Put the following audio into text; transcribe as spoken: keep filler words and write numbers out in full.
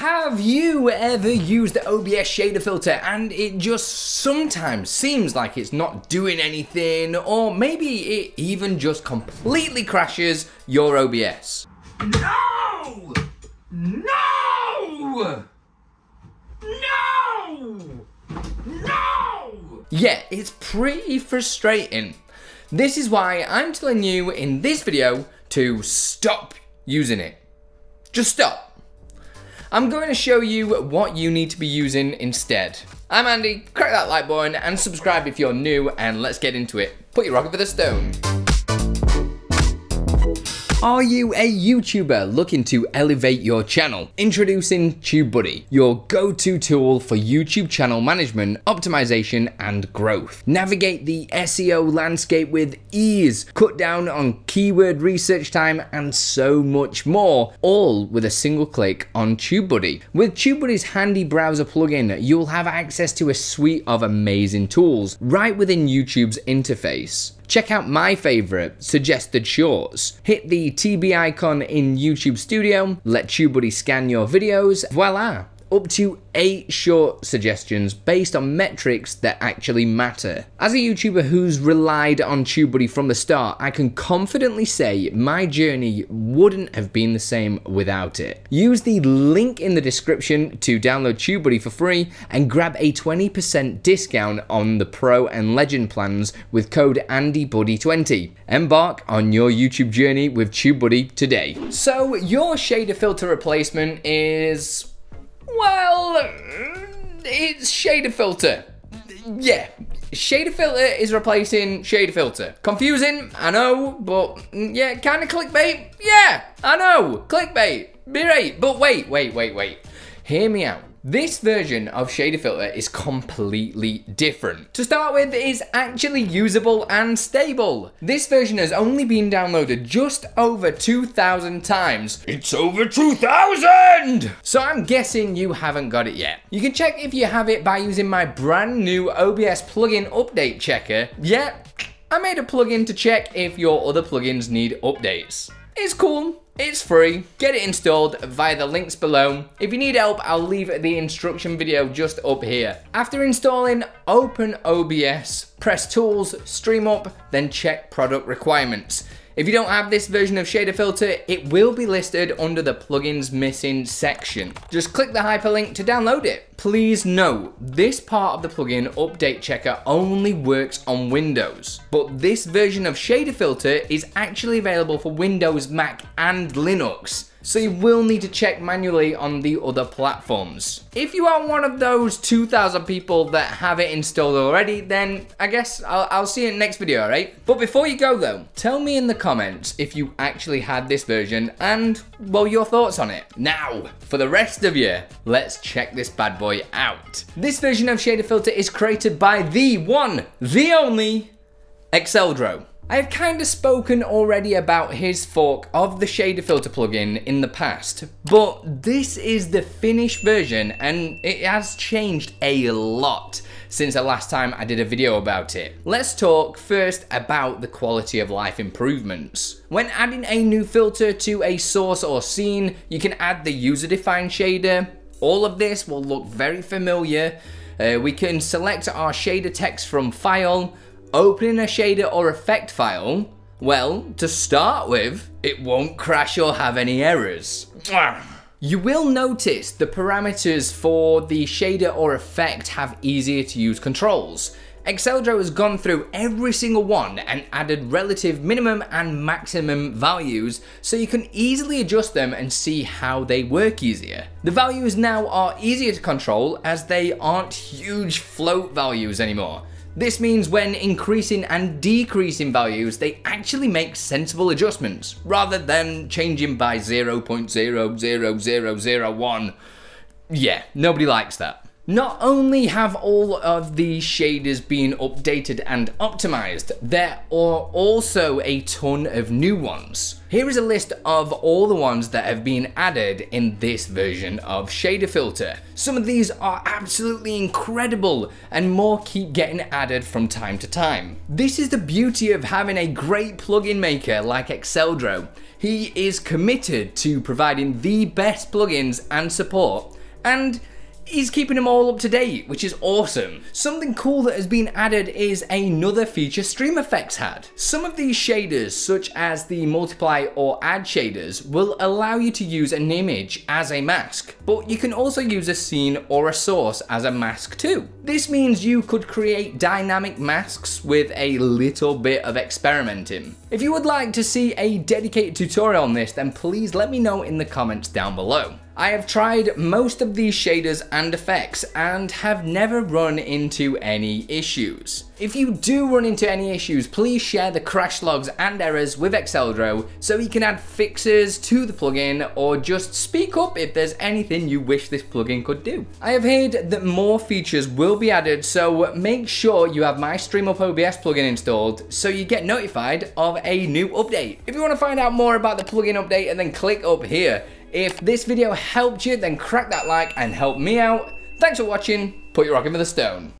Have you ever used the O B S shader filter and it just sometimes seems like it's not doing anything, or maybe it even just completely crashes your O B S? No! No! No! No! Yeah, it's pretty frustrating. This is why I'm telling you in this video to stop using it. Just stop. I'm going to show you what you need to be using instead. I'm Andy, crack that like button and subscribe if you're new, and let's get into it. Put your rocket for the stone. Are you a YouTuber looking to elevate your channel? Introducing TubeBuddy, your go-to tool for YouTube channel management, optimization, and growth. Navigate the S E O landscape with ease, cut down on keyword research time, and so much more, all with a single click on TubeBuddy. With TubeBuddy's handy browser plugin, you'll have access to a suite of amazing tools right within YouTube's interface. Check out my favorite, suggested shorts. Hit the T B icon in YouTube Studio, let TubeBuddy scan your videos, voila! Up to eight short suggestions based on metrics that actually matter. As a YouTuber who's relied on TubeBuddy from the start, I can confidently say my journey wouldn't have been the same without it. Use the link in the description to download TubeBuddy for free and grab a twenty percent discount on the Pro and Legend plans with code Andy Buddy twenty. Embark on your YouTube journey with TubeBuddy today. So your shader filter replacement is... well, it's shader filter. Yeah, shader filter is replacing shader filter. Confusing, I know, but yeah, kind of clickbait. Yeah, I know, clickbait, be right. But wait, wait, wait, wait, hear me out. This version of shader filter is completely different. To start with, it's actually usable and stable. This version has only been downloaded just over two thousand times. It's over two thousand! So I'm guessing you haven't got it yet. You can check if you have it by using my brand new O B S plugin update checker. Yeah, I made a plugin to check if your other plugins need updates. It's cool. It's free, get it installed via the links below. If you need help, I'll leave the instruction video just up here. After installing, open O B S, press Tools, StreamUp, then check Product Requirements. If you don't have this version of Shader Filter, it will be listed under the Plugins Missing section. Just click the hyperlink to download it. Please note, this part of the plugin update checker only works on Windows, but this version of Shader Filter is actually available for Windows, Mac, and Linux, so you will need to check manually on the other platforms. If you are one of those two thousand people that have it installed already, then I guess I'll, I'll see you in the next video, alright? But before you go though, tell me in the comments if you actually had this version and, well, your thoughts on it. Now, for the rest of you, let's check this bad boy out. This version of Shader Filter is created by the one, the only, Exeldro. I have kind of spoken already about his fork of the shader filter plugin in the past, but this is the finished version and it has changed a lot since the last time I did a video about it. Let's talk first about the quality of life improvements. When adding a new filter to a source or scene, you can add the user-defined shader. All of this will look very familiar. Uh, we can select our shader text from file. Opening a shader or effect file, well, to start with, it won't crash or have any errors. You will notice the parameters for the shader or effect have easier to use controls. Exeldro has gone through every single one and added relative minimum and maximum values so you can easily adjust them and see how they work easier. The values now are easier to control as they aren't huge float values anymore. This means when increasing and decreasing values, they actually make sensible adjustments, rather than changing by zero point zero zero zero zero one. Yeah, nobody likes that. Not only have all of these shaders been updated and optimized, there are also a ton of new ones. Here is a list of all the ones that have been added in this version of Shader Filter. Some of these are absolutely incredible and more keep getting added from time to time. This is the beauty of having a great plugin maker like Exeldro. He is committed to providing the best plugins and support, and he's keeping them all up to date, which is awesome. Something cool that has been added is another feature StreamFX had. Some of these shaders, such as the multiply or add shaders, will allow you to use an image as a mask, but you can also use a scene or a source as a mask too. This means you could create dynamic masks with a little bit of experimenting. If you would like to see a dedicated tutorial on this, then please let me know in the comments down below. I have tried most of these shaders and effects and have never run into any issues. If you do run into any issues, please share the crash logs and errors with Exeldro so he can add fixes to the plugin, or just speak up if there's anything you wish this plugin could do. I have heard that more features will be added, so make sure you have my StreamUp O B S plugin installed so you get notified of a new update. If you want to find out more about the plugin update, and then click up here. If this video helped you, then crack that like and help me out. Thanks for watching. Put your rock in with a stone.